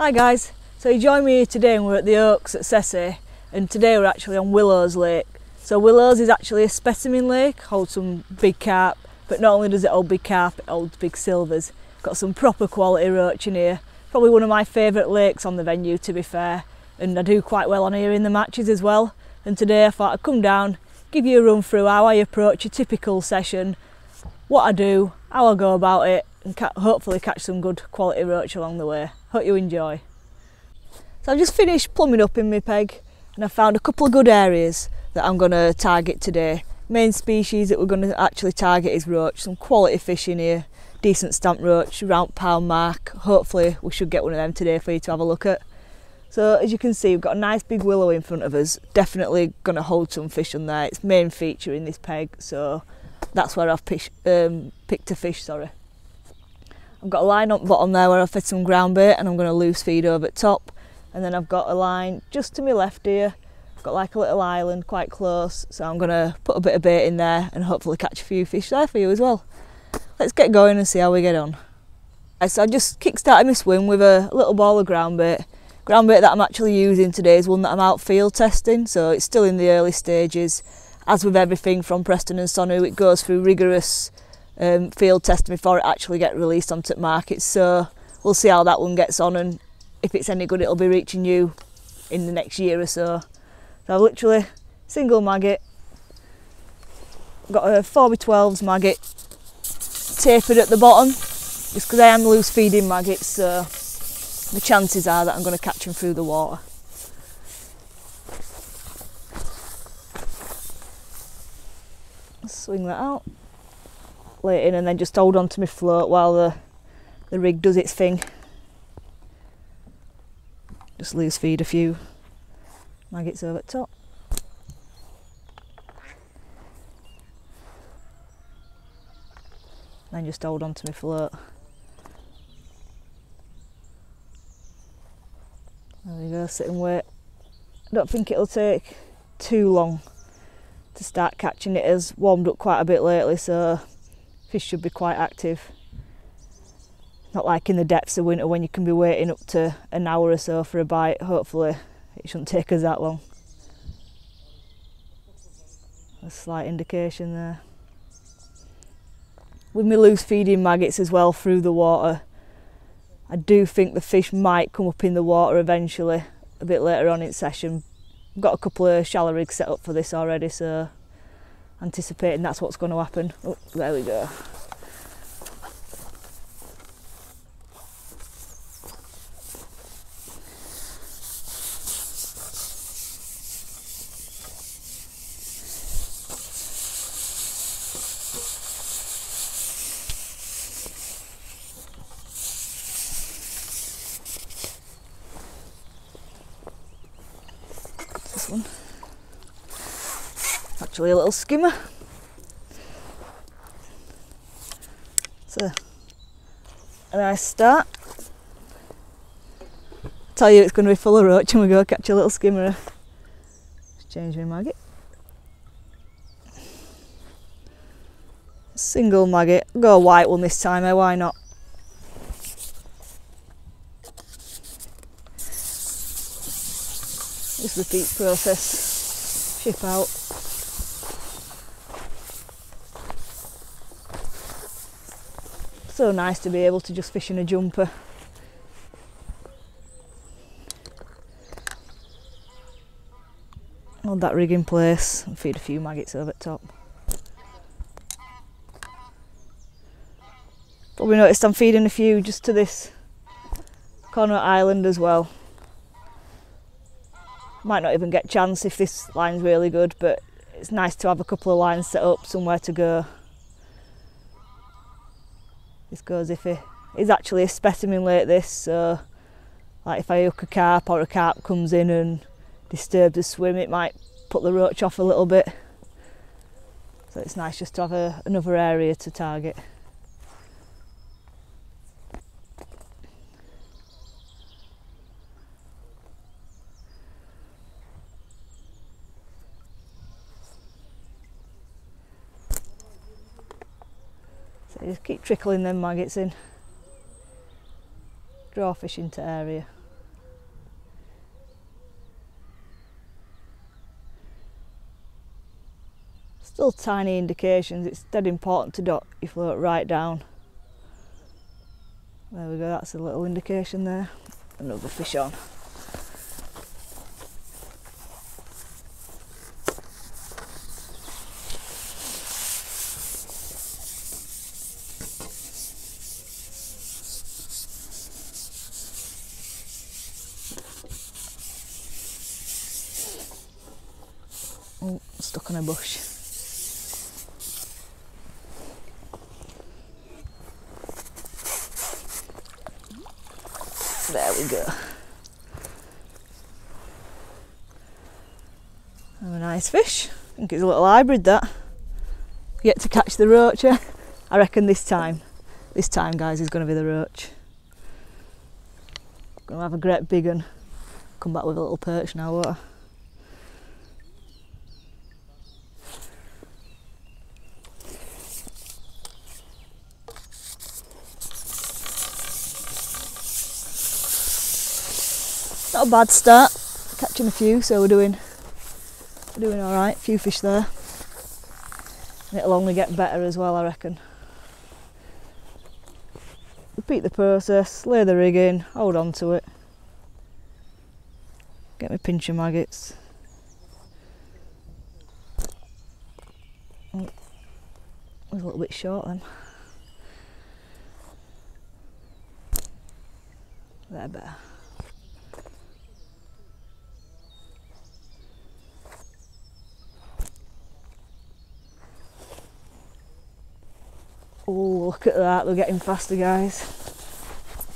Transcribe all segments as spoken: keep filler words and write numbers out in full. Hi guys, so you join me here today and we're at the Oaks at Sessay, and today we're actually on Willows Lake. So Willows is actually a specimen lake, holds some big carp, but not only does it hold big carp, it holds big silvers. Got some proper quality roach in here, probably one of my favourite lakes on the venue to be fair, and I do quite well on here in the matches as well. And today I thought I'd come down, give you a run through how I approach a typical session, what I do, how I go about it, and ca hopefully catch some good quality roach along the way. Hope you enjoy. So I've just finished plumbing up in my peg and I found a couple of good areas that I'm going to target today. Main species that we're going to actually target is roach, some quality fish in here, decent stamp roach, round pound mark. Hopefully we should get one of them today for you to have a look at. So as you can see, we've got a nice big willow in front of us, definitely going to hold some fish on there. It's main feature in this peg, so that's where I've pish, um, picked a fish, sorry. I've got a line up bottom there where I've fed some ground bait and I'm going to loose feed over at top. And then I've got a line just to my left here. I've got like a little island quite close, so I'm going to put a bit of bait in there and hopefully catch a few fish there for you as well. Let's get going and see how we get on. Right, so I just kick-started my swim with a little ball of ground bait. Ground bait that I'm actually using today is one that I'm out field testing, so it's still in the early stages. As with everything from Preston and Sonu, it goes through rigorous Um, field testing before it actually get released onto the market, so we'll see how that one gets on, and if it's any good it'll be reaching you in the next year or so. So I've literally single maggot, got a four by twelves maggot tapered at the bottom just because I am loose feeding maggots, so the chances are that I'm going to catch them through the water. Swing that out, lay it in, and then just hold on to my float while the, the rig does its thing. Just loose feed a few maggots over the top. Then just hold on to my float. There we go, sit and wait. I don't think it'll take too long to start catching. It has warmed up quite a bit lately, so fish should be quite active. Not like in the depths of winter when you can be waiting up to an hour or so for a bite. Hopefully it shouldn't take us that long. A slight indication there. With me loose feeding maggots as well through the water, I do think the fish might come up in the water eventually, a bit later on in session. I've got a couple of shallow rigs set up for this already, so anticipating that's what's going to happen. Oh, there we go. This one. Actually a little skimmer. So a nice start. I tell you it's going to be full of roach and we go catch a little skimmer. Just change my maggot. Single maggot. I'll go a white one this time, eh? Why not? Just repeat process. Ship out. So nice to be able to just fish in a jumper. Hold that rig in place and feed a few maggots over the top. Probably noticed I'm feeding a few just to this corner island as well. Might not even get a chance if this line's really good, but it's nice to have a couple of lines set up, somewhere to go. This goes iffy. It's actually a specimen lake this, so like if I hook a carp or a carp comes in and disturbs the swim, it might put the roach off a little bit. So it's nice just to have a, another area to target. Just keep trickling them maggots in. Draw fish into area. Still tiny indications. It's dead important to dot your float right down. There we go, that's a little indication there. Another fish on. Oh, stuck on a bush. There we go. And a nice fish. I think it's a little hybrid that. Yet to catch the roach, eh? I reckon this time. This time, guys, is going to be the roach. Going to have a great big one. Come back with a little perch now, won't I? Not a bad start, catching a few, so we're doing we're doing all right. Few fish there, and it'll only get better as well, I reckon. Repeat the process, lay the rig in, hold on to it, get my pinch of maggots. Oh, was a little bit short then. They're better. Oh, look at that, they're getting faster, guys.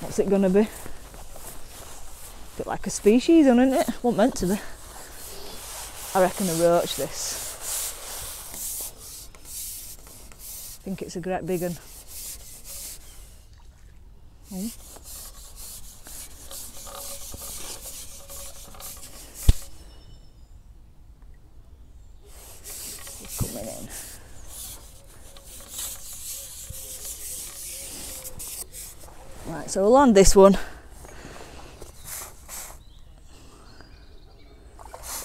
What's it gonna be? A bit like a species on, isn't it? Wasn't meant to be. I reckon a roach, this. I think it's a great big one. Oh. So we'll land this one.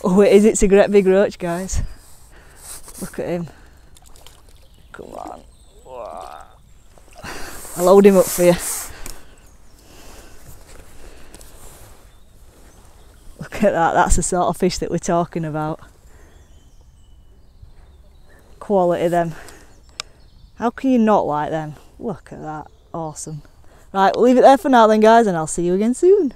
Oh, it is, it's a great big roach, guys. Look at him. Come on. I'll load him up for you. Look at that, that's the sort of fish that we're talking about. Quality, them. How can you not like them? Look at that, awesome. Right, we'll leave it there for now then, guys, and I'll see you again soon.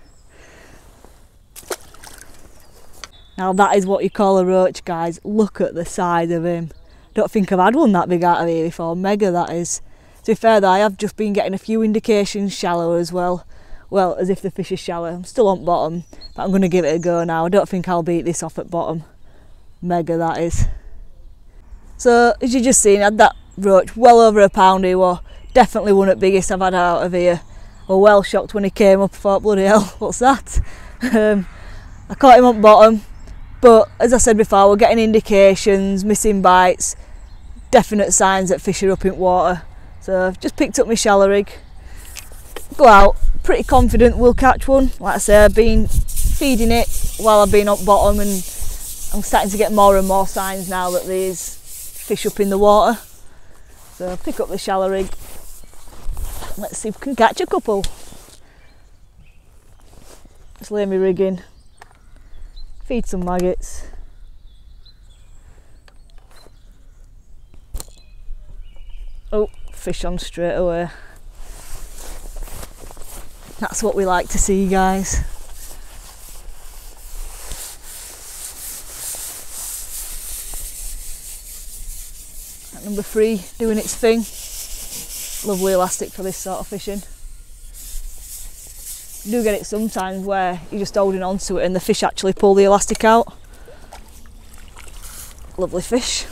Now that is what you call a roach, guys. Look at the size of him. Don't think I've had one that big out of here before. Mega, that is. To be fair though, I have just been getting a few indications shallow as well. Well, as if the fish is shallow. I'm still on bottom, but I'm going to give it a go now. I don't think I'll beat this off at bottom. Mega, that is. So, as you just seen, I had that roach well over a pound he was. Definitely one of the biggest I've had out of here. I was well shocked when he came up. I thought, bloody hell, what's that? Um, I caught him on bottom, but as I said before, we're getting indications, missing bites, definite signs that fish are up in water. So I've just picked up my shallow rig, go out, pretty confident we'll catch one. Like I say, I've been feeding it while I've been on bottom, and I'm starting to get more and more signs now that there's fish up in the water. So I'll pick up the shallow rig. Let's see if we can catch a couple. Just lay my rig in, feed some maggots. Oh, fish on straight away. That's what we like to see, guys. That number three doing its thing. Lovely elastic for this sort of fishing. You do get it sometimes where you're just holding on to it and the fish actually pull the elastic out. Lovely fish.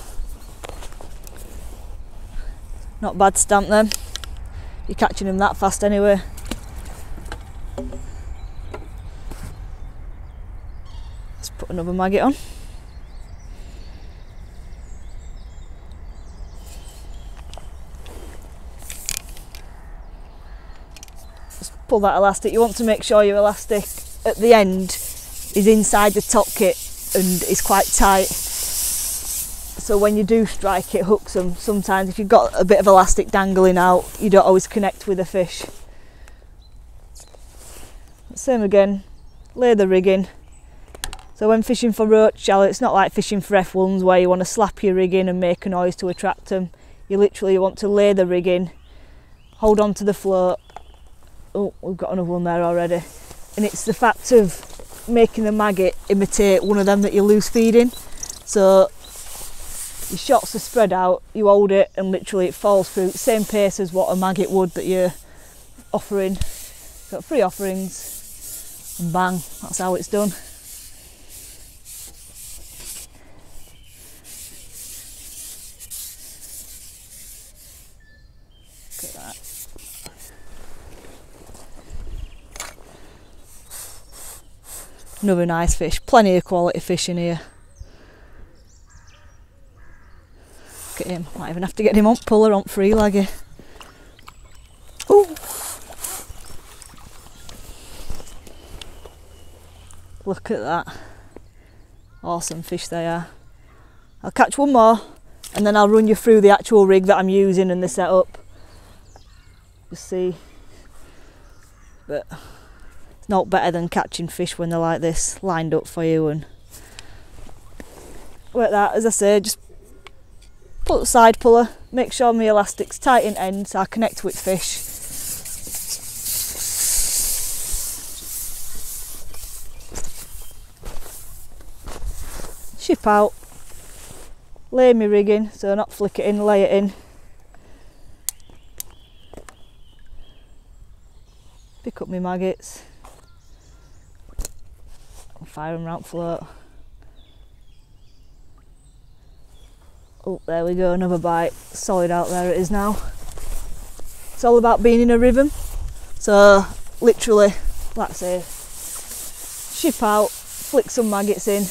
Not bad stamp then. You're catching them that fast anyway. Let's put another maggot on. Pull that elastic. You want to make sure your elastic at the end is inside the top kit and is quite tight. so when you do strike, it hooks them. Sometimes if you've got a bit of elastic dangling out, you don't always connect with a fish. Same again, lay the rigging. So when fishing for roach shallow, it's not like fishing for F ones where you want to slap your rigging and make a noise to attract them. You literally want to lay the rigging, hold on to the float. Oh, we've got another one there already. And it's the fact of making the maggot imitate one of them that you're loose feeding. So your shots are spread out, you hold it and literally it falls through at the same pace as what a maggot would that you're offering. Got three offerings and bang, that's how it's done. Another nice fish, plenty of quality fish in here. Look at him, might even have to get him on puller, on free laggy. Ooh! Look at that. Awesome fish they are. I'll catch one more and then I'll run you through the actual rig that I'm using and the setup. Just see. But it's not better than catching fish when they're like this, lined up for you. And like that, as I say, just put the side puller, make sure my elastic's tight in end so I connect with fish. Ship out, lay my rigging, so not flick it in, lay it in. Pick up my maggots. Fire them round float. Oh, there we go, another bite. Solid out there it is now. It's all about being in a rhythm. So, literally, like I say, ship out, flick some maggots in,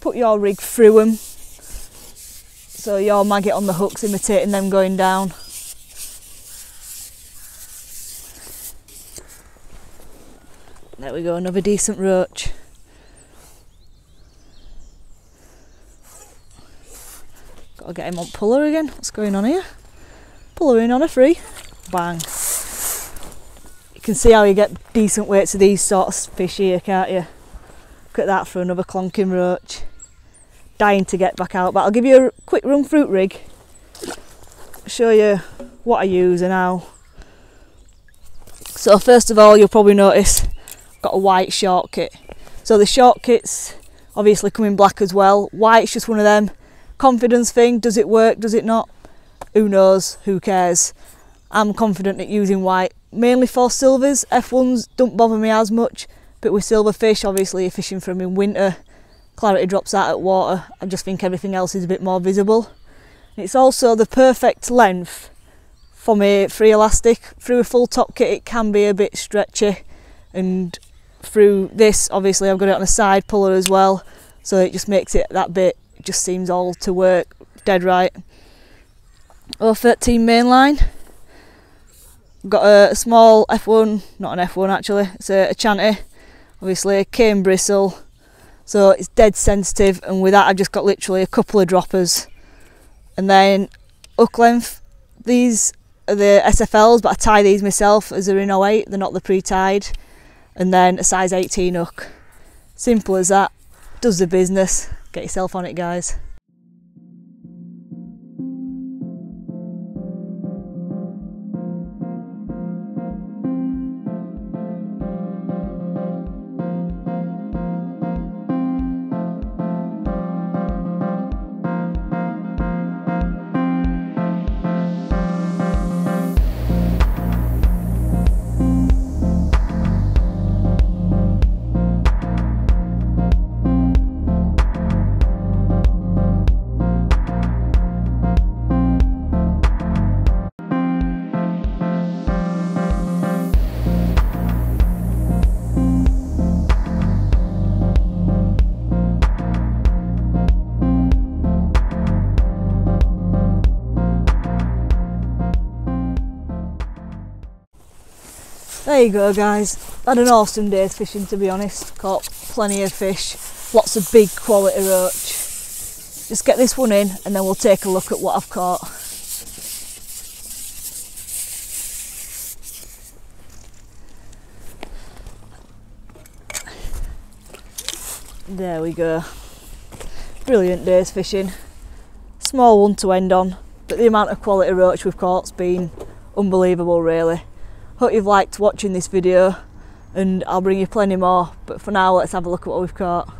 put your rig through them, so your maggot on the hook's imitating them going down. There we go, another decent roach. Gotta get him on puller again. What's going on here? Puller in on a free. Bang. You can see how you get decent weights of these sorts of fish here, can't you? Look at that for another clonking roach. Dying to get back out, but I'll give you a quick run through rig. Show you what I use and how. So first of all, you'll probably notice got a white short kit. So the short kit's obviously coming black as well. White's just one of them confidence thing. Does it work? Does it not? Who knows? Who cares? I'm confident at using white mainly for silvers. F ones don't bother me as much, but with silver fish, obviously you're fishing for them in winter. Clarity drops out at water. I just think everything else is a bit more visible. And it's also the perfect length for me free elastic. Through a full top kit, it can be a bit stretchy, and through this, obviously I've got it on a side puller as well, so it just makes it that bit, it just seems all to work dead right. oh thirteen mainline, got a, a small F one, not an F one actually, it's a, a chanty, obviously a cane bristle, so it's dead sensitive, and with that I've just got literally a couple of droppers. And then hook length, these are the S F Ls, but I tie these myself as they're in oh eight, they're not the pre-tied. And then a size eighteen hook. Simple as that, does the business. Get yourself on it, guys. There you go, guys, had an awesome day's fishing to be honest, caught plenty of fish, lots of big quality roach. Just get this one in and then we'll take a look at what I've caught. There we go. Brilliant day's fishing. Small one to end on, but the amount of quality roach we've caught's been unbelievable really. Hope you've liked watching this video and I'll bring you plenty more, but for now let's have a look at what we've caught.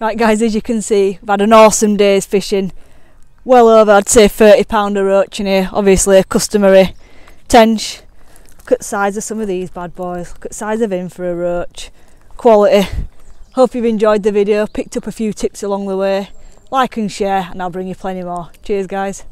Right guys, as you can see, I've had an awesome day's fishing. Well over, I'd say thirty pound of roach in here, obviously a customary tench. Look at the size of some of these bad boys, look at the size of him for a roach. Quality. Hope you've enjoyed the video, picked up a few tips along the way. Like and share, and I'll bring you plenty more. Cheers guys.